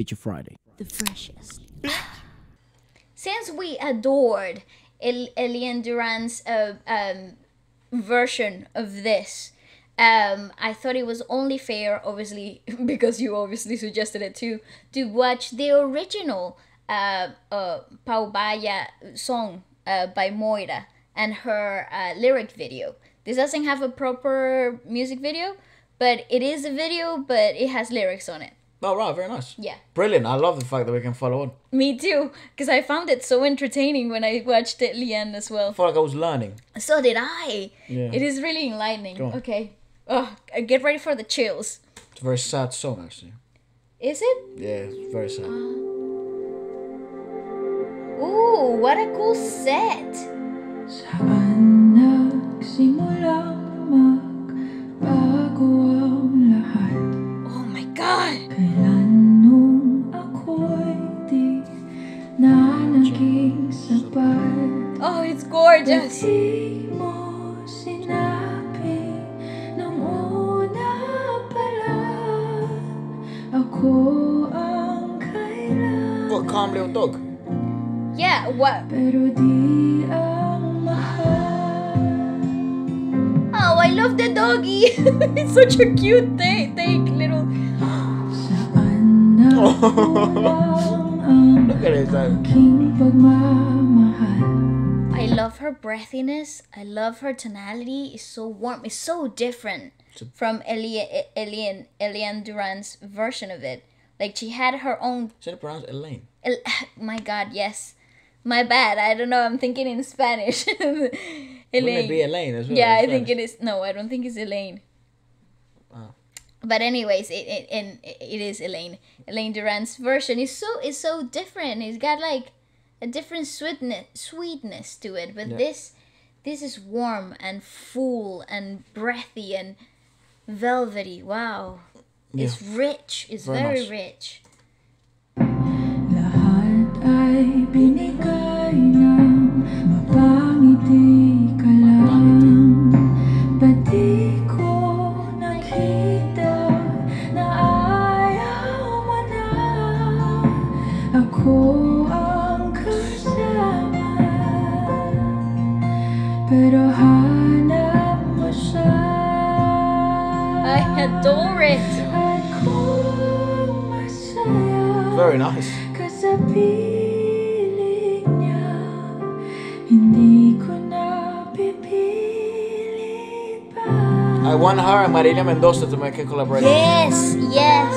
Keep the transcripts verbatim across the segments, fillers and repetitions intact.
Feature Friday. The freshest. Since we adored El Elaine Duran's uh, um, version of this, um, I thought it was only fair, obviously, because you obviously suggested it too, to watch the original uh, uh, Paubaya song uh, by Moira and her uh, lyric video. This doesn't have a proper music video, but it is a video, but it has lyrics on it. Oh, right, very nice. Yeah. Brilliant. I love the fact that we can follow on. Me too, because I found it so entertaining when I watched it, Leanne, as well. I felt like I was learning. So did I. Yeah. It is really enlightening. Okay. Oh, get ready for the chills. It's a very sad song, actually. Is it? Yeah, it's very sad. Uh... Ooh, what a cool set. Oh my god. Oh, it's gorgeous. What a calm little dog. Yeah, what? Oh, I love the doggy. It's such a cute thing, little. Look at his eyes. I love her breathiness. I love her tonality. It's so warm. It's so different from Elaine Elaine Duran's version of it. Like, she had her own. Should have pronounced Elaine. El My God, yes. My bad. I don't know. I'm thinking in Spanish. Elaine. Wouldn't it be Elaine as well? Yeah, I think it is. No, I don't think it's Elaine. Wow. But anyways, it it and it is Elaine Elaine Duran's version. It's so it's so different. It's got like a different sweetness sweetness to it. But yeah. this this is warm and full and breathy and velvety. Wow, yeah. It's rich. It's very, very rich. I adore it. Very nice. I want her and Marília Mendoza to make a collaboration. Yes, yes.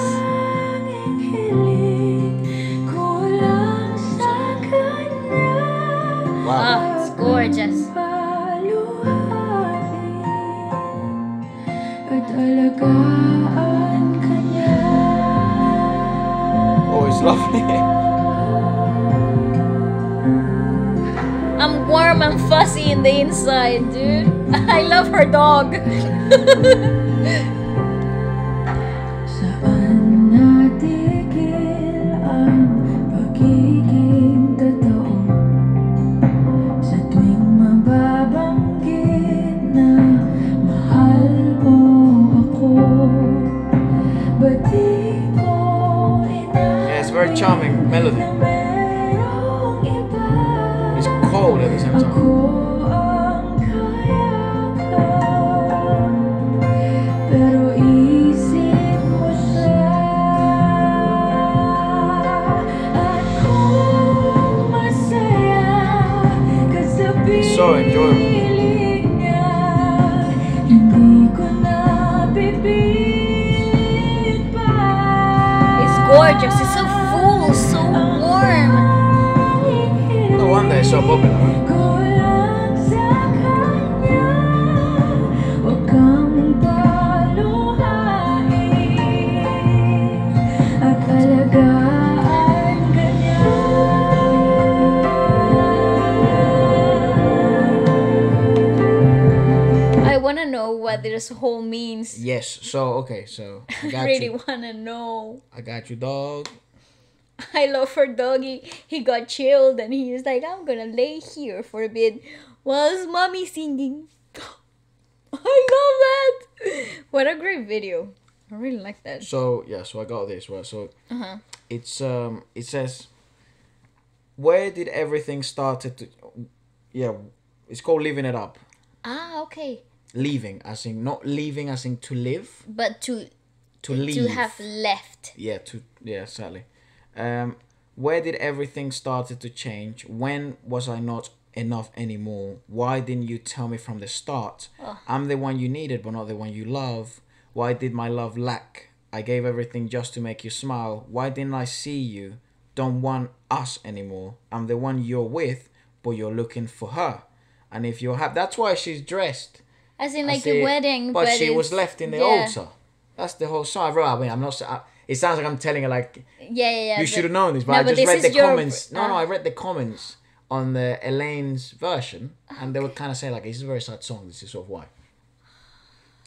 Wow. Oh, it's gorgeous. Oh, it's lovely. I'm warm and fuzzy in the inside, dude. I love her dog. Charming melody. It's cold at the same time. It's so enjoyable. It's gorgeous. It's so Oh, so warm. No wonder it's so popular. I want to know what this whole means. Yes, so okay, so I got really you. want to know. I got you, dog. I love her doggy. He got chilled and he was like, I'm gonna lay here for a bit whilst mommy's singing. I love that. What a great video. I really like that. So yeah, so I got this, right? So uh-huh. it's um it says where did everything started to, yeah, it's called Living It Up. Ah, okay. Leaving as in, not leaving as in to live, but to to leave, to have left. Yeah, to, yeah, sadly. Um where did everything started to change? When was I not enough anymore? Why didn't you tell me from the start? Oh. I'm the one you needed, but not the one you love. Why did my love lack? I gave everything just to make you smile. Why didn't I see you? Don't want us anymore. I'm the one you're with, but you're looking for her. And if you're happy, that's why she's dressed as in like a wedding, but, but she was left in the yeah. altar. That's the whole song. I mean, I'm not. I, it sounds like I'm telling her like, yeah, yeah, yeah. You should have known this, but no, I just but read the your, comments. Uh, no, no, I read the comments on the Elaine's version, and okay. they would kind of say like, "This is a very sad song. This is sort of why."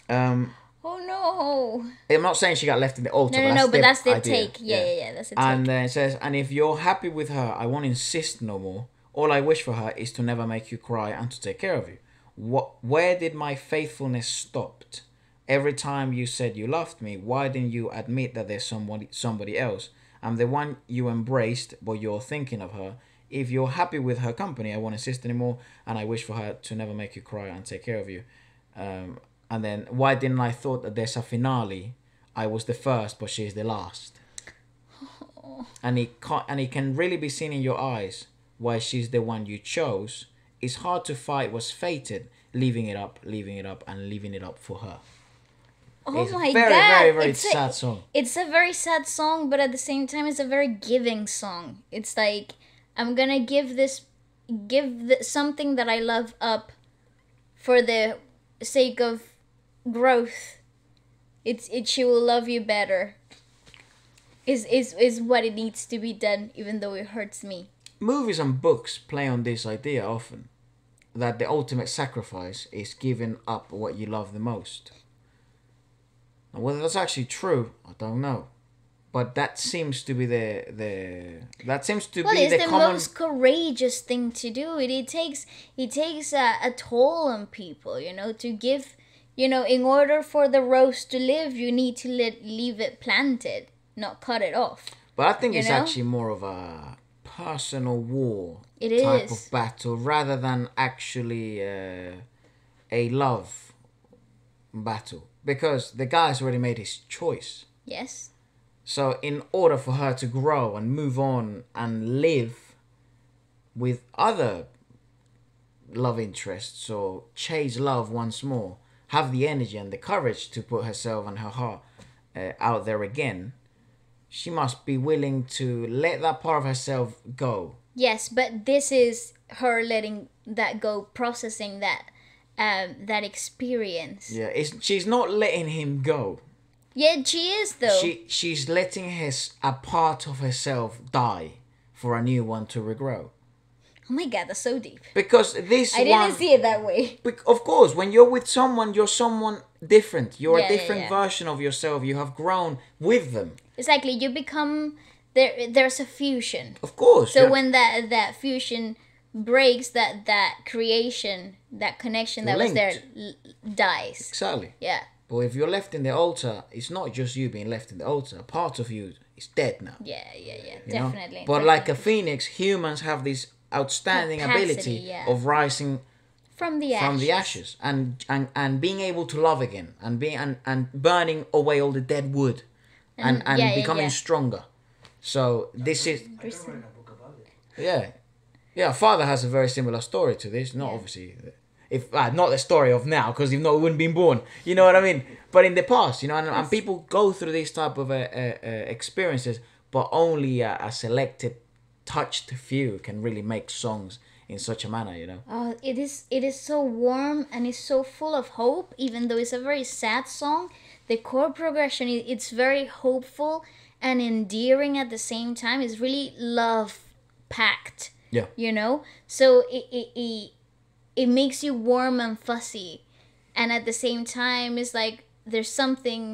Um. Oh no! I'm not saying she got left in the altar. No, no, but that's, no, but that's the take. Yeah, yeah, yeah, yeah, that's the take. And then it says, and if you're happy with her, I won't insist no more. All I wish for her is to never make you cry and to take care of you. What? Where did my faithfulness stop? Every time you said you loved me, why didn't you admit that there's somebody, somebody else? I'm the one you embraced, but you're thinking of her. If you're happy with her company, I won't insist anymore, and I wish for her to never make you cry and take care of you. Um... And then, why didn't I thought that there's a finale? I was the first, but she's the last. Oh. And it can't, and it can really be seen in your eyes why she's the one you chose. It's hard to fight what's fated, leaving it up, leaving it up, and leaving it up for her. Oh it's my very, god! Very, very, it's very sad a, song. It's a very sad song, but at the same time, it's a very giving song. It's like I'm gonna give this, give the, something that I love up, for the sake of growth. It's it she will love you better is is is what it needs to be done, even though it hurts me. Movies and books play on this idea often, that the ultimate sacrifice is giving up what you love the most. Now, whether that's actually true, I don't know, but that seems to be the the that seems to well, be the, the common... most courageous thing to do. It, it takes it takes a, a toll on people, you know, to give. You know, in order for the rose to live, you need to let, leave it planted, not cut it off. But I think you it's know? actually more of a personal war it type is. of battle rather than actually uh, a love battle. Because the guy's already made his choice. Yes. So in order for her to grow and move on and live with other love interests or chase love once more, have the energy and the courage to put herself and her heart uh, out there again, she must be willing to let that part of herself go. Yes, but this is her letting that go, processing that um, that experience. Yeah, it's, she's not letting him go. Yeah, she is though. She She's letting his, a part of herself die for a new one to regrow. Oh my god, that's so deep. Because this I one... I didn't see it that way. Of course, when you're with someone, you're someone different. You're yeah, a different yeah, yeah. version of yourself. You have grown with them. Exactly. You become... there. There's a fusion. Of course. So yeah. when that that fusion breaks, that, that creation, that connection that Linked. was there dies. Exactly. Yeah. But if you're left in the altar, it's not just you being left in the altar. Part of you is dead now. Yeah, yeah, yeah. You definitely. Know? But definitely. like a phoenix, humans have this... outstanding Capacity, ability yeah. of rising from the ashes. from the ashes and, and and being able to love again and being and, and burning away all the dead wood and and, and yeah, becoming yeah. stronger. So this is I don't write a book about it. yeah yeah. Father has a very similar story to this. Not yeah. obviously if uh, not the story of now, because if not, we wouldn't been born. You know what I mean? But in the past, you know, and, and people go through these type of uh, uh, experiences, but only uh, a selected. touched few can really make songs in such a manner, you know. Oh, it is it is so warm and it's so full of hope, even though it's a very sad song. The chord progression, it's very hopeful and endearing at the same time. It's really love-packed, yeah. you know? So it, it, it, it makes you warm and fuzzy. And at the same time, it's like there's something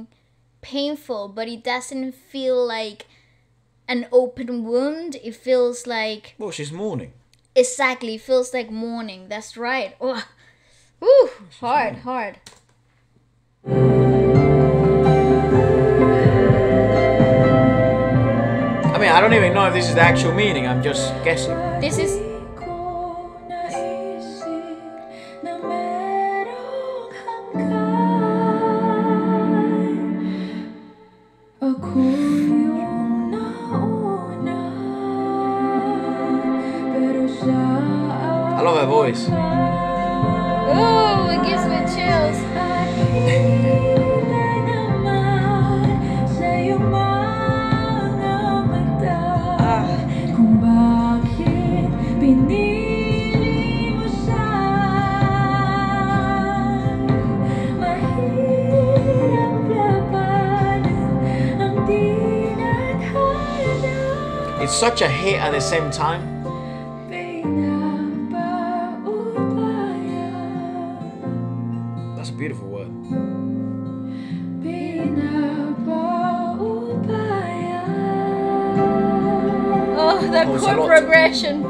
painful, but it doesn't feel like an open wound. It feels like... Well, she's mourning. Exactly. It feels like mourning. That's right. Oh. Woo. Hard, hard. I mean, I don't even know if this is the actual meaning, I'm just guessing. This is... I love her voice. Ooh, it gives me chills. It's such a hit at the same time. That's a beautiful word. Oh, that oh, chord progression.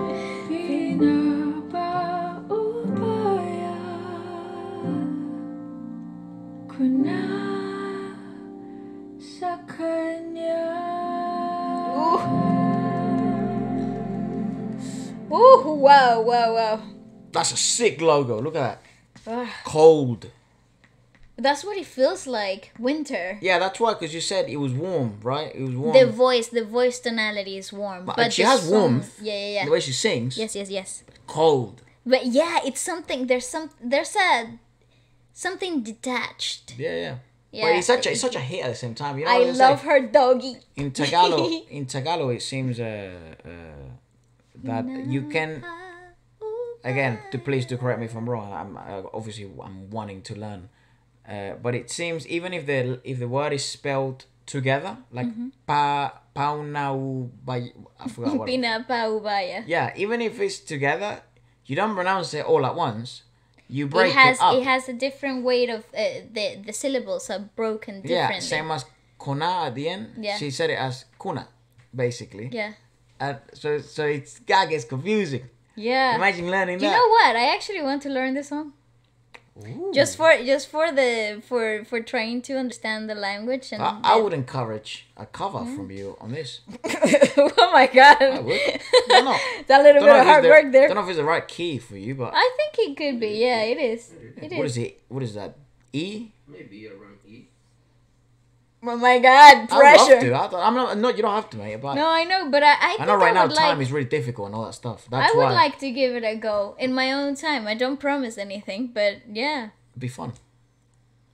Ooh, wow, wow, wow. That's a sick logo. Look at that. Ugh. Cold. That's what it feels like. Winter. Yeah, that's why, because you said it was warm, right? It was warm. The voice, the voice tonality is warm. But, but she has song, warmth. Yeah, yeah, yeah. The way she sings. Yes, yes, yes. Cold. But yeah, it's something, there's some, there's a, something detached. Yeah, yeah. Yeah. But it's such, a, it's such a hit at the same time. You know I love like, her doggy. In Tagalo, in Tagalo it seems... Uh, uh, that you can, again, to please do correct me if I'm wrong. I'm uh, obviously I'm wanting to learn, uh, but it seems even if the if the word is spelled together, like mm-hmm. pa paubaya, I forgot what. Paubaya. Yeah, even if it's together, you don't pronounce it all at once. You break it, has, it up. It has a different weight of uh, the the syllables are broken differently. Yeah, same as kona at the end. Yeah. She said it as kuna, basically. Yeah. Uh, so so it's God gets confusing. Yeah. Imagine learning that. You know what? I actually want to learn this song. Ooh. Just for just for the for for trying to understand the language and. I, I would encourage a cover mm. from you on this. Oh my God! I would. No, no. That little bit of hard work the, there. Don't know if it's the right key for you, but. I think it could be. Yeah, it is. It is. What is it? What is that? E. Maybe around E. Oh my God, pressure! I would love to. I, I'm not. No, you don't have to, mate. But no, I know, but I. I, think I know right I now, like, time is really difficult and all that stuff. That's I would why like to give it a go in my own time. I don't promise anything, but yeah. It'd be fun.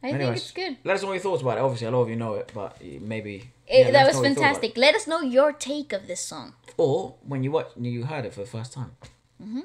I Anyways, think it's good. Let us know your thoughts about it. Obviously, a lot of you know it, but maybe it, yeah, that was fantastic. Let us know your take of this song, or when you watch, you heard it for the first time. Mm-hmm.